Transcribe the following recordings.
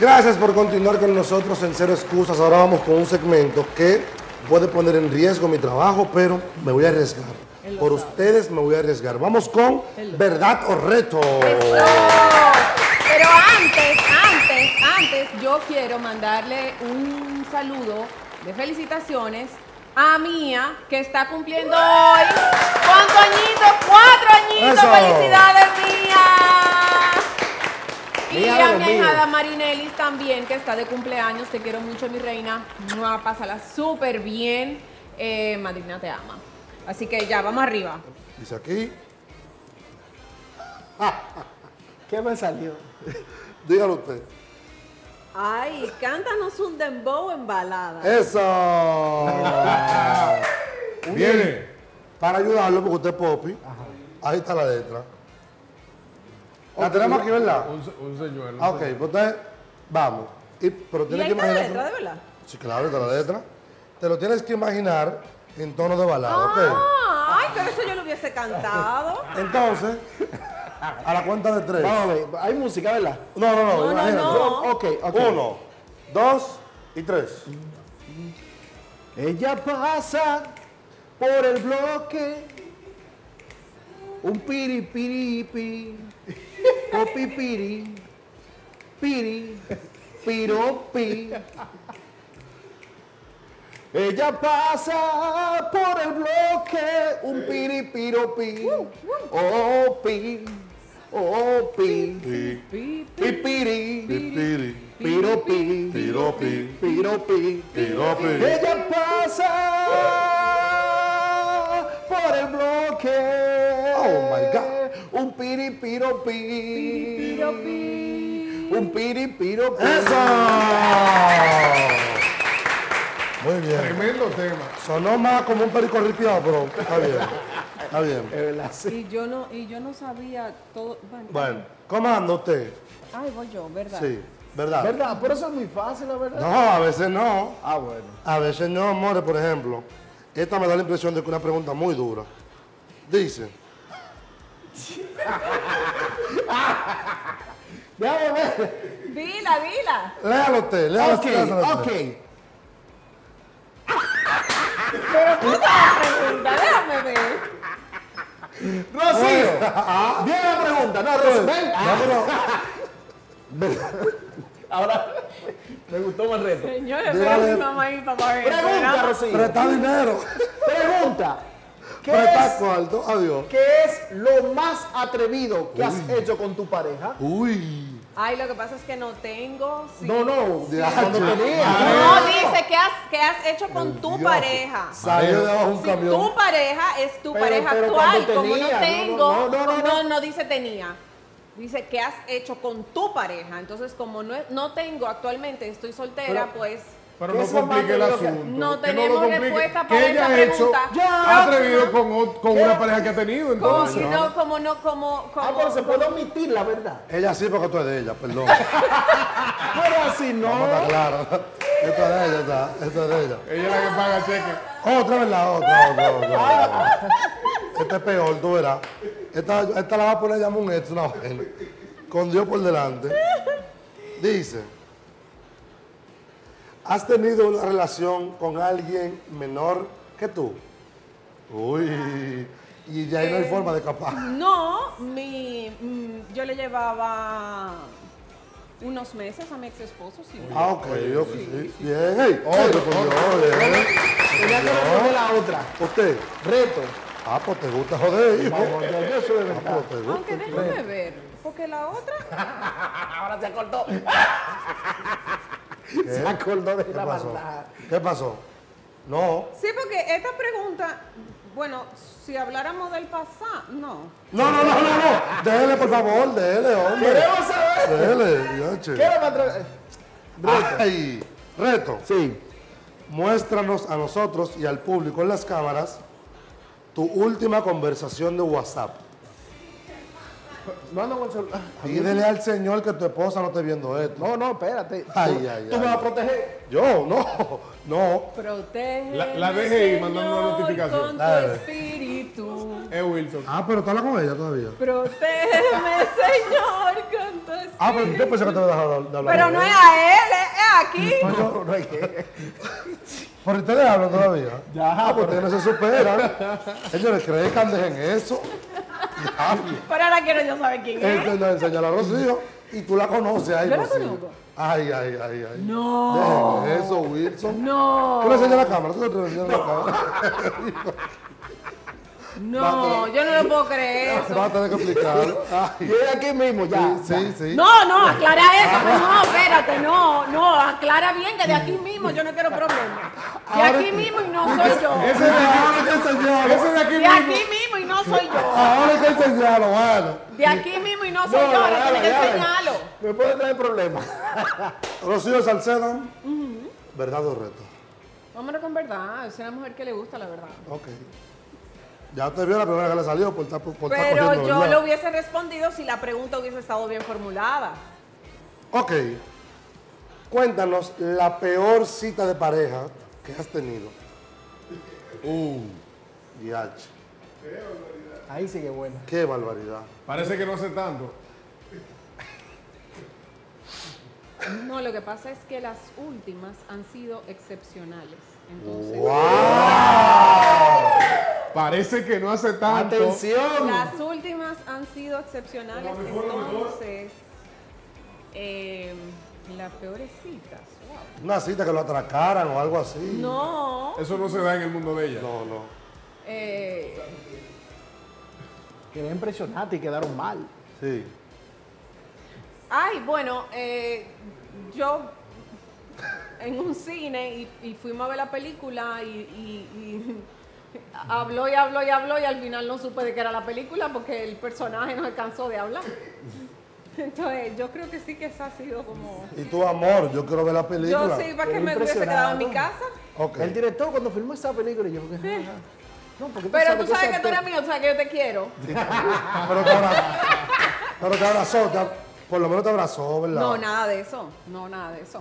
Gracias por continuar con nosotros en Cero Excusas. Ahora vamos con un segmento que puede poner en riesgo mi trabajo, pero me voy a arriesgar. Por ustedes me voy a arriesgar. Vamos con Verdad o Reto. Eso. Pero antes, yo quiero mandarle un saludo de felicitaciones a Mía, que está cumpliendo hoy. ¿Cuántos añitos? 4 añitos. Eso. ¡Felicidades, Mía! Y a mi hijada Marinelis también, que está de cumpleaños. Te quiero mucho, mi reina. Pásala súper bien. Madrina te ama. Así que ya, vamos arriba. Dice aquí. ¿Qué me salió? Dígalo usted. Ay, cántanos un dembow en balada. ¡Eso! Viene. Para ayudarlo, porque usted es popi. Ahí está la letra. La tenemos aquí, ¿verdad? Un señuelo. Ok, pues usted, vamos. Pero tiene que imaginar. ¿La letra, de verdad? Sí, claro, está la letra. Te lo tienes que imaginar en tono de balada, ¿ok? Ay, pero eso yo lo hubiese cantado. Entonces, a la cuenta de 3. Vamos a ver, hay música, ¿verdad? No, imagínate. No. Ok. 1, 2 y 3. Ella pasa por el bloque, un piripiripi, copipiri, piri, piropi. Ella pasa por el bloque, un piripiropi, opi. Oh, pi, pi, pi, piri, piropi, piropi, piropi, piropi. Ella pasa por el bloque. Oh my God. Un piripiropi, un piripiropi. ¡Eso! Muy bien. Tremendo tema. Sonó más como un perico ripiado, pero está bien. Está bien. Es verdad, sí. Y yo no sabía todo. Bueno, comando usted. Ay, voy yo, ¿verdad? Sí, ¿verdad? ¿Verdad? Pero eso es muy fácil, la verdad. No, a veces no. Ah, bueno. A veces no, amores, por ejemplo. Esta me da la impresión de que es una pregunta muy dura. Dice. Déjame ver. Dila. Léalo usted, léalo usted. Ok. Pero puta la pregunta, déjame ver. Rocío, viene la pregunta, no, Rocío, ven. Ahora, me gustó más el reto. Señores, pero mi mamá y mi papá. Pregunta, Rocío. Presta dinero. Pregunta. Presta cuarto, adiós. ¿Qué es lo más atrevido que has hecho con tu pareja? Uy. Ay, lo que pasa es que no tengo. Sí. No, dice que has hecho con tu pareja. Salió de abajo un camión. Tu pareja es tu pareja actual. Como no tengo, no dice tenía. Dice que has hecho con tu pareja. Entonces, como no tengo actualmente, estoy soltera, pues. Pero no complique el asunto. No tenemos respuesta para esa pregunta. ¿Ha atrevido con una pareja que ha tenido? Entonces. Como. Ah, pero se puede omitir la verdad. Ella sí, porque tú eres de ella, perdón. Pero así no. No está claro. Esto es de ella, esto es de ella. Ella es la que paga cheque. Otra vez. Esta es peor, tú verás. Esta la va a poner ya un ex, una vaina. Con Dios por delante. Dice. ¿Has tenido una relación con alguien menor que tú? Uy, y ya no hay forma de escapar. No, yo le llevaba unos meses a mi ex esposo, sí. Ah, ok, sí. Bien, hey, otro, por Dios, bien. Tenía que responder la otra. ¿Usted? Reto. Ah, pues te gusta joder, hijo. Aunque déjame ver, porque la otra... Ahora se acordó. ¿Qué? Se acordó de la maldad. ¿Qué pasó? No. Sí, porque esta pregunta, bueno, si habláramos del pasado, no. No. Déjele, por favor, déjele, hombre. Queremos saber. Déjele, Reto. Sí. Muéstranos a nosotros y al público en las cámaras tu última conversación de WhatsApp. Pídele al Señor que tu esposa no esté viendo esto. No, espérate. ¿Tú me vas a proteger? Yo, no. Protege. La BGI mandando una notificación. Con tu espíritu. Es Wilson. Ah, pero está con ella todavía. Protégeme, Señor, con tu espíritu. Ah, pero yo pensé que te había dejado de hablar. Pero no es a él, es aquí. No, no es que... ¿Por ustedes hablan todavía? Ya, porque ustedes no se superan. Ellos le crezcan, dejen eso. Ya. Pero ahora quiero yo saber quién es. Entonces le enseñó a Rocío y tú la conoces ahí. Yo la conozco. Ay, ay, ay, ay. No. Dejen eso, Wilson. No. Tú le enseñas la cámara, tú le enseñas la cámara. No, yo no lo puedo creer eso. Va a tener que explicarlo. Llega aquí mismo ya. Sí, sí. No, no, aclara eso. No, espérate, no, no, aclara bien que de aquí mismo yo no quiero problemas. De aquí mismo y no soy yo. Ese de ahora que enseñalo. Ese de aquí mismo. De aquí mismo y no soy yo. Ahora que enseñalo, bueno. De aquí mismo y no soy yo, ahora tiene que enseñarlo. Me puede traer problemas. Rocío Salcedo, ¿verdad o reto? Hombre, con verdad. Es una mujer que le gusta la verdad. Ok. Ya usted vio la primera que le salió por estar cogiendo. Pero yo lo hubiese respondido si la pregunta hubiese estado bien formulada. Ok. Cuéntanos la peor cita de pareja que has tenido. Diache. Qué barbaridad. Ahí sí que buena. Qué barbaridad. Parece que no sé tanto. No, lo que pasa es que las últimas han sido excepcionales. Entonces... ¡Wow! Parece que no hace tanto. ¡Atención! Las últimas han sido excepcionales. Entonces, las peores citas. Wow. Una cita que lo atracaran o algo así. No. Eso no se da en el mundo de ella. No, no. Quedé impresionante y quedaron mal. Sí. Ay, bueno, yo... en un cine y fuimos a ver la película y habló y habló y habló y al final no supe de qué era la película porque el personaje no alcanzó de hablar. Entonces yo creo que sí que eso ha sido como... Y tu amor, yo quiero ver la película. Yo sí, para que me hubiese quedado en mi casa. Okay. El director cuando filmó esa película yo... ¿Sí? No, pero tú sabes que tú eres mío, o sea que yo te quiero. Pero te abrazó, por lo menos te abrazó, ¿verdad? No, nada de eso, no, nada de eso.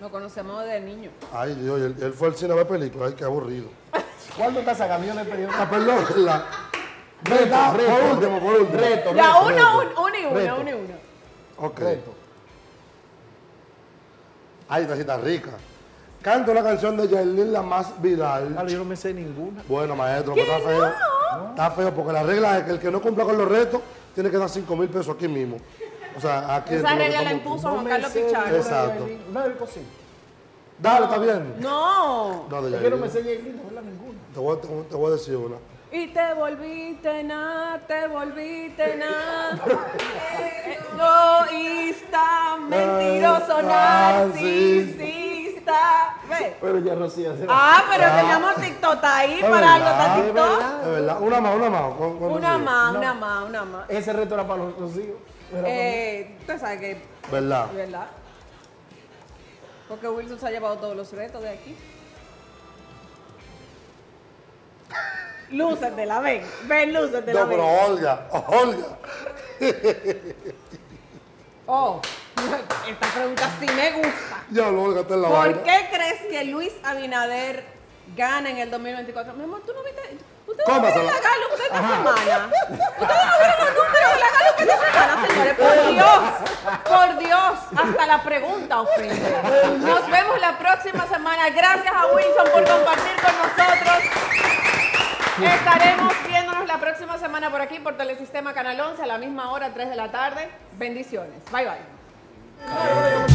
Nos conocemos desde niño. Ay, Dios, él fue al cine a ver películas. Ay, qué aburrido. ¿Cuándo te sacas? Yo no he perdido. Ah, perdón. Por último. Reto. Ya, uno y uno. Ok. Reto. Ay, esta cita rica. Canta una canción de Yailin, la más viral. Claro, yo no me sé ninguna. Bueno, maestro, ¿qué está feo? No. Está feo, porque la regla es que el que no cumpla con los retos tiene que dar 5,000 pesos aquí mismo. O sea, aquí... Esa regla la impuso Juan Carlos Pichardo. Exacto. Una del cocina. Dale, está bien. No. No, yo no me enseñé el grito, no es ninguna. Te voy a decir una. Y te volviste nada, te volviste nada. Egoísta, mentiroso, narcisista. ¿Ve? Pero ya Rocío hace... Ah, pero teníamos TikTok, está ahí para algo, está TikTok. De verdad, una más. Ese reto era para los hijos. Usted sabe que... ¿Verdad? Porque Wilson se ha llevado todos los retos de aquí. Lúcetela, ven, lúcetela. No, pero Olga. Oh, esta pregunta sí me gusta. Ya, Olga, te la voy a... ¿Por qué crees que Luis Abinader gana en el 2024? Mi amor, tú no viste... Ustedes no vieron la Galo que esta semana. Ustedes no vieron los números de la Galo que esta semana, señores. Por Dios. Hasta la pregunta ofende. Nos vemos la próxima semana. Gracias a Wilson por compartir con nosotros. Estaremos viéndonos la próxima semana por aquí, por Telesistema Canal 11, a la misma hora, 3 de la tarde. Bendiciones. Bye, bye.